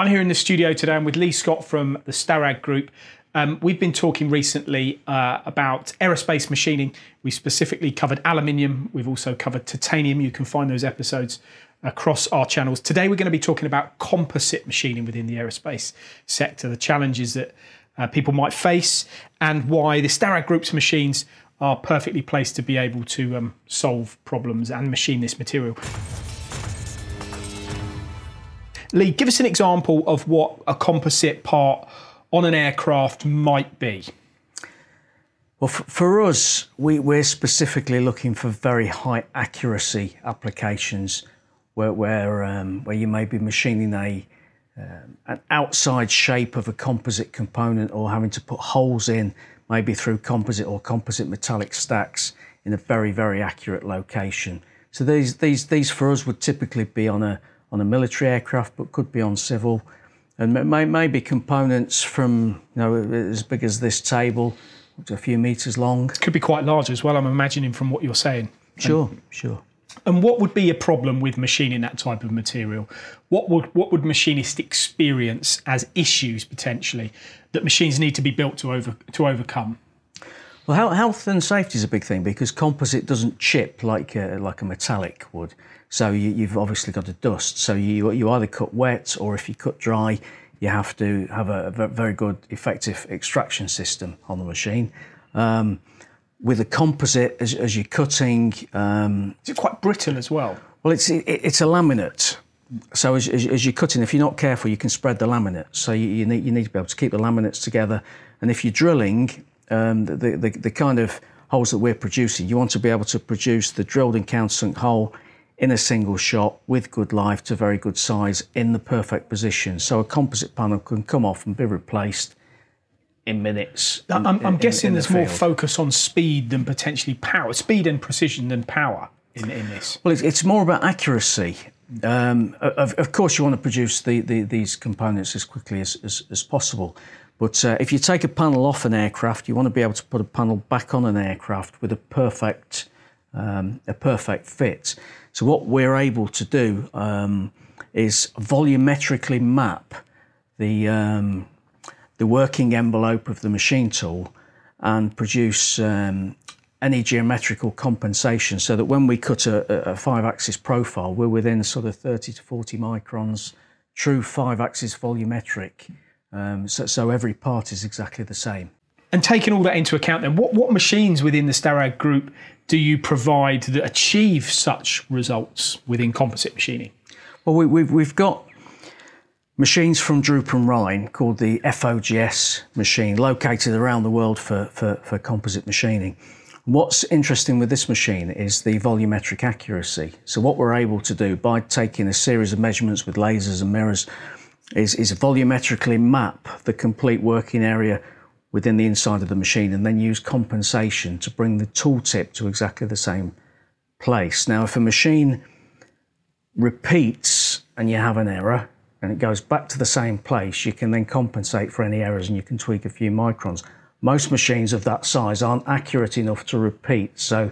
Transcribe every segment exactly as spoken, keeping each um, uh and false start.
I'm here in the studio today. I'm with Lee Scott from the Starrag Group. Um, we've been talking recently uh, about aerospace machining. We specifically covered aluminium. We've also covered titanium. You can find those episodes across our channels. Today we're going to be talking about composite machining within the aerospace sector, the challenges that uh, people might face and why the Starrag Group's machines are perfectly placed to be able to um, solve problems and machine this material. Lee, give us an example of what a composite part on an aircraft might be. Well, for, for us, we, we're specifically looking for very high accuracy applications where, where, um, where you may be machining a, um, an outside shape of a composite component or having to put holes in, maybe through composite or composite metallic stacks in a very, very accurate location. So these, these, these for us would typically be on a on a military aircraft, but could be on civil, and may, maybe components from, you know, as big as this table, up to a few metres long. Could be quite large as well, I'm imagining, from what you're saying. Sure, and, sure. And what would be a problem with machining that type of material? What would, what would machinists experience as issues, potentially, that machines need to be built to, over, to overcome? Well, health and safety is a big thing because composite doesn't chip like a, like a metallic would. So you, you've obviously got a dust. So you, you either cut wet, or if you cut dry, you have to have a, a very good, effective extraction system on the machine. Um, with a composite, as, as you're cutting... Um, is it quite brittle as well? Well, it's, it, it's a laminate. So as, as, as you're cutting, if you're not careful, you can spread the laminate. So you, you, need, you need to be able to keep the laminates together. And if you're drilling... Um, the, the, the kind of holes that we're producing, you want to be able to produce the drilled and countersunk hole in a single shot with good life to very good size in the perfect position. So a composite panel can come off and be replaced in minutes. In, I'm, I'm in, guessing in the there's field. More focus on speed than potentially power, speed and precision than power in, in this. Well, it's, it's more about accuracy. Um, of, of course, you want to produce the, the, these components as quickly as, as, as possible. But uh, if you take a panel off an aircraft, you want to be able to put a panel back on an aircraft with a perfect, um, a perfect fit. So what we're able to do um, is volumetrically map the, um, the working envelope of the machine tool and produce um, any geometrical compensation so that when we cut a, a five-axis profile, we're within sort of thirty to forty microns, true five-axis volumetric. Um, so, so every part is exactly the same. And taking all that into account then, what, what machines within the Starrag Group do you provide that achieve such results within composite machining? Well, we, we've, we've got machines from Droop+Rein called the F O G S machine, located around the world for, for, for composite machining. What's interesting with this machine is the volumetric accuracy. So what we're able to do by taking a series of measurements with lasers and mirrors Is, is volumetrically map the complete working area within the inside of the machine and then use compensation to bring the tooltip to exactly the same place. Now, if a machine repeats and you have an error and it goes back to the same place, you can then compensate for any errors and you can tweak a few microns. Most machines of that size aren't accurate enough to repeat, so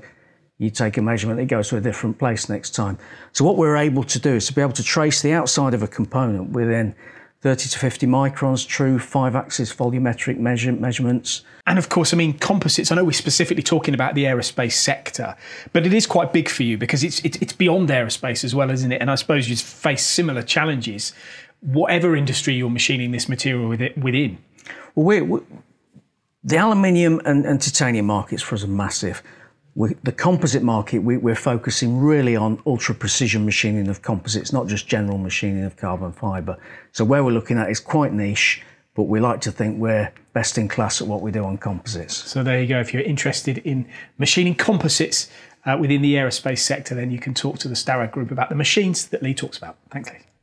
you take a measurement, it goes to a different place next time. So what we're able to do is to be able to trace the outside of a component within thirty to fifty microns, true five-axis volumetric measure measurements. And of course, I mean, composites, I know we're specifically talking about the aerospace sector, but it is quite big for you because it's, it, it's beyond aerospace as well, isn't it? And I suppose you face similar challenges, whatever industry you're machining this material within. Well, we're, we're, the aluminium and, and titanium markets for us are massive. We, the composite market, we, we're focusing really on ultra-precision machining of composites, not just general machining of carbon fibre. So where we're looking at is quite niche, but we like to think we're best in class at what we do on composites. So there you go. If you're interested in machining composites uh, within the aerospace sector, then you can talk to the Starrag Group about the machines that Lee talks about. Thanks, Lee.